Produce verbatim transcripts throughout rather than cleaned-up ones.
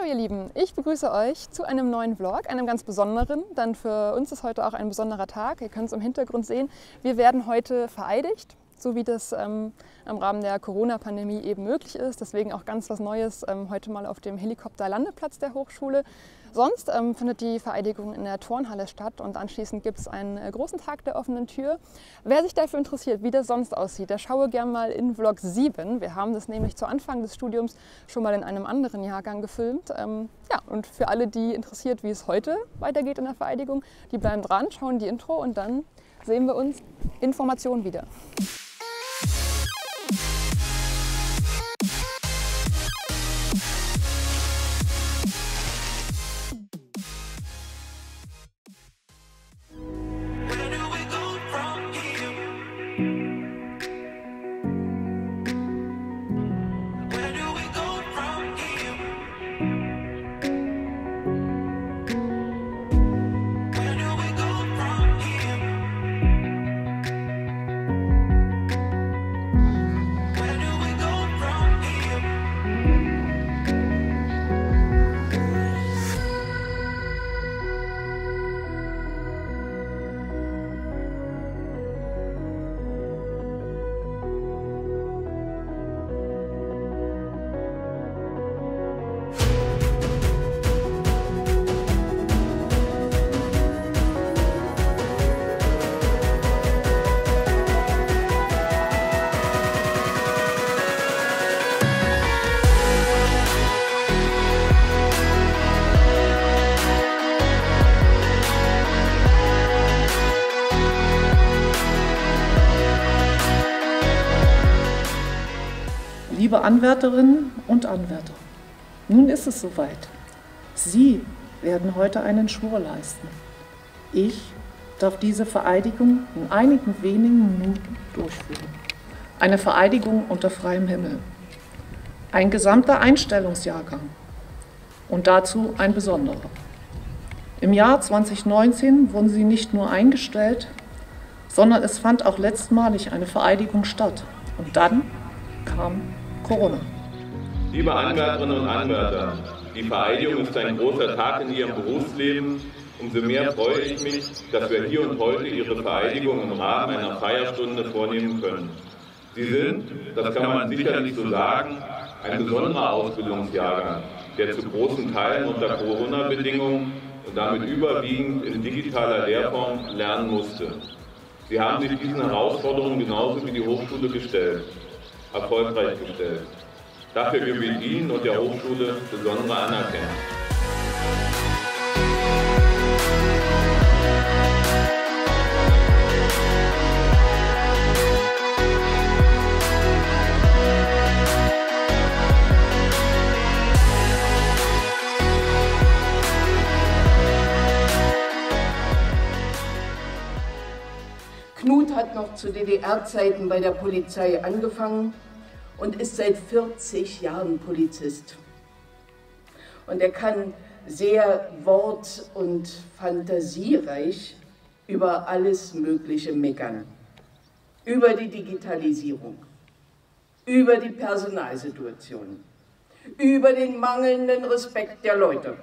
Hallo ihr Lieben, ich begrüße euch zu einem neuen Vlog, einem ganz besonderen, denn für uns ist heute auch ein besonderer Tag. Ihr könnt es im Hintergrund sehen, wir werden heute vereidigt, so wie das ähm, im Rahmen der Corona-Pandemie eben möglich ist. Deswegen auch ganz was Neues ähm, heute mal auf dem Helikopterlandeplatz der Hochschule. Sonst ähm, findet die Vereidigung in der Turnhalle statt und anschließend gibt es einen äh, großen Tag der offenen Tür. Wer sich dafür interessiert, wie das sonst aussieht, der schaue gerne mal in Vlog sieben. Wir haben das nämlich zu Anfang des Studiums schon mal in einem anderen Jahrgang gefilmt. Ähm, ja, und für alle, die interessiert, wie es heute weitergeht in der Vereidigung, die bleiben dran, schauen die Intro und dann sehen wir uns Informationen wieder. Liebe Anwärterinnen und Anwärter, nun ist es soweit. Sie werden heute einen Schwur leisten. Ich darf diese Vereidigung in einigen wenigen Minuten durchführen. Eine Vereidigung unter freiem Himmel. Ein gesamter Einstellungsjahrgang und dazu ein besonderer. Im Jahr zweitausendneunzehn wurden sie nicht nur eingestellt, sondern es fand auch letztmalig eine Vereidigung statt. Und dann kam Corona. Liebe Anwärterinnen und Anwärter, die Vereidigung ist ein großer Tag in Ihrem Berufsleben. Umso mehr freue ich mich, dass wir hier und heute Ihre Vereidigung im Rahmen einer Feierstunde vornehmen können. Sie sind, das kann man sicherlich so sagen, ein besonderer Ausbildungsjahrgang, der zu großen Teilen unter Corona-Bedingungen und damit überwiegend in digitaler Lehrform lernen musste. Sie haben sich diesen Herausforderungen genauso wie die Hochschule gestellt. erfolgreich gestellt. Dafür gebührt Ihnen und der Hochschule besondere Anerkennung. Knut hat noch zu D D R-Zeiten bei der Polizei angefangen und ist seit vierzig Jahren Polizist. Und er kann sehr wort- und fantasiereich über alles Mögliche meckern. Über die Digitalisierung, über die Personalsituation, über den mangelnden Respekt der Leute.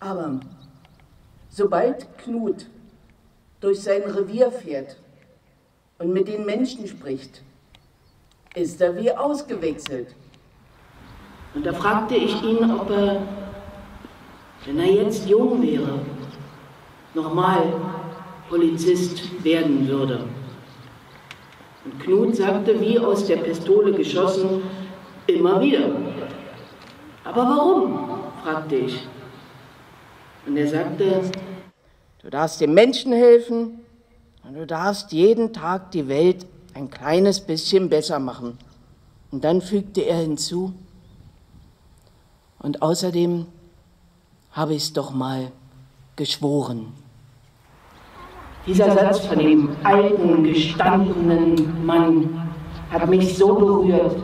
Aber sobald Knut durch sein Revier fährt und mit den Menschen spricht, ist er wie ausgewechselt. Und da fragte ich ihn, ob er, wenn er jetzt jung wäre, nochmal Polizist werden würde. Und Knut sagte, wie aus der Pistole geschossen, immer wieder. Aber warum? Fragte ich. Und er sagte, du darfst den Menschen helfen und du darfst jeden Tag die Welt ein kleines bisschen besser machen. Und dann fügte er hinzu, und außerdem habe ich es doch mal geschworen. Dieser Satz von dem alten, gestandenen Mann hat mich so berührt,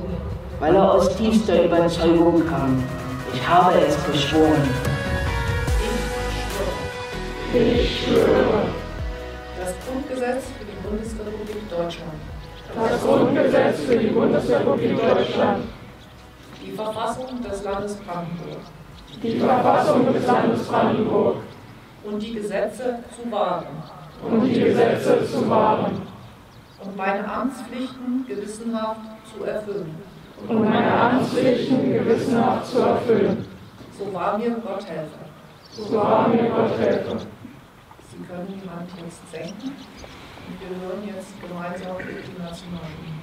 weil er aus tiefster Überzeugung kam. Ich habe es geschworen. Ich schwöre. Das Grundgesetz für die Bundesrepublik Deutschland. Das Grundgesetz für die Bundesrepublik Deutschland. Die Die Verfassung des Landes Brandenburg. Die Verfassung des Landes Brandenburg. Und die Gesetze zu wahren. Und die Gesetze zu wahren. Und meine Amtspflichten gewissenhaft zu erfüllen. Und meine Amtspflichten gewissenhaft zu erfüllen. So wahr mir Gott helfe. So wahr mir Gott helfe. Sie können die Hand jetzt senken. Und wir hören jetzt gemeinsam mit die Nationalhymne.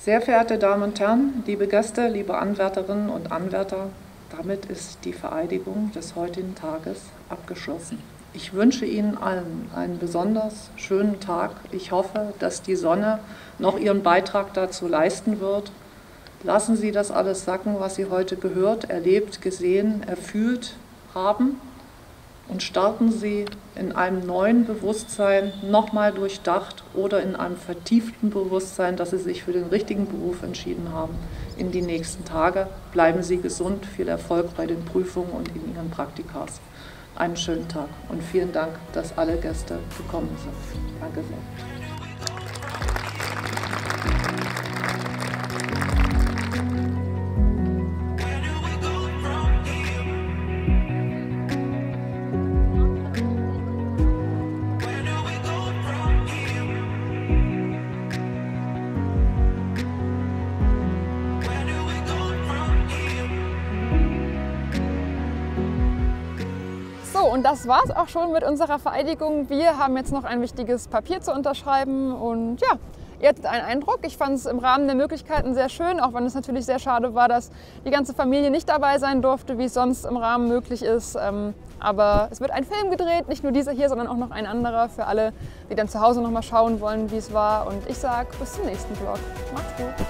Sehr verehrte Damen und Herren, liebe Gäste, liebe Anwärterinnen und Anwärter, damit ist die Vereidigung des heutigen Tages abgeschlossen. Ich wünsche Ihnen allen einen besonders schönen Tag. Ich hoffe, dass die Sonne noch ihren Beitrag dazu leisten wird. Lassen Sie das alles sacken, was Sie heute gehört, erlebt, gesehen, erfühlt haben, und starten Sie in einem neuen Bewusstsein, nochmal durchdacht oder in einem vertieften Bewusstsein, dass Sie sich für den richtigen Beruf entschieden haben, in die nächsten Tage. Bleiben Sie gesund, viel Erfolg bei den Prüfungen und in Ihren Praktikas. Einen schönen Tag und vielen Dank, dass alle Gäste gekommen sind. Danke sehr. Und das war es auch schon mit unserer Vereidigung. Wir haben jetzt noch ein wichtiges Papier zu unterschreiben und ja, ihr hattet einen Eindruck. Ich fand es im Rahmen der Möglichkeiten sehr schön, auch wenn es natürlich sehr schade war, dass die ganze Familie nicht dabei sein durfte, wie es sonst im Rahmen möglich ist. Aber es wird ein Film gedreht, nicht nur dieser hier, sondern auch noch ein anderer für alle, die dann zu Hause noch mal schauen wollen, wie es war. Und ich sage bis zum nächsten Vlog. Macht's gut!